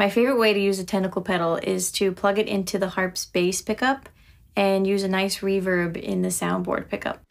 My favorite way to use a tentacle pedal is to plug it into the harp's bass pickup and use a nice reverb in the soundboard pickup.